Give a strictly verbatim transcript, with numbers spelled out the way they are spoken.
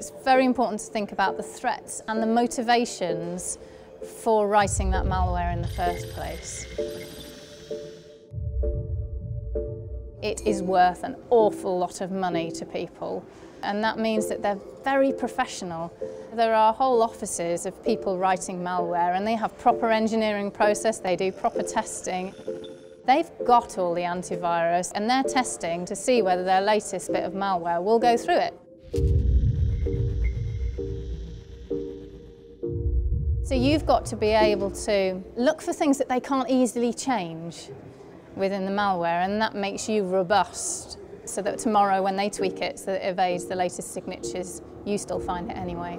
it's very important to think about the threats and the motivations for writing that malware in the first place. It is worth an awful lot of money to people, and that means that they're very professional. There are whole offices of people writing malware, and they have proper engineering process, they do proper testing. They've got all the antivirus, and they're testing to see whether their latest bit of malware will go through it. So you've got to be able to look for things that they can't easily change within the malware, and that makes you robust so that tomorrow when they tweak it so that it evades the latest signatures, you still find it anyway.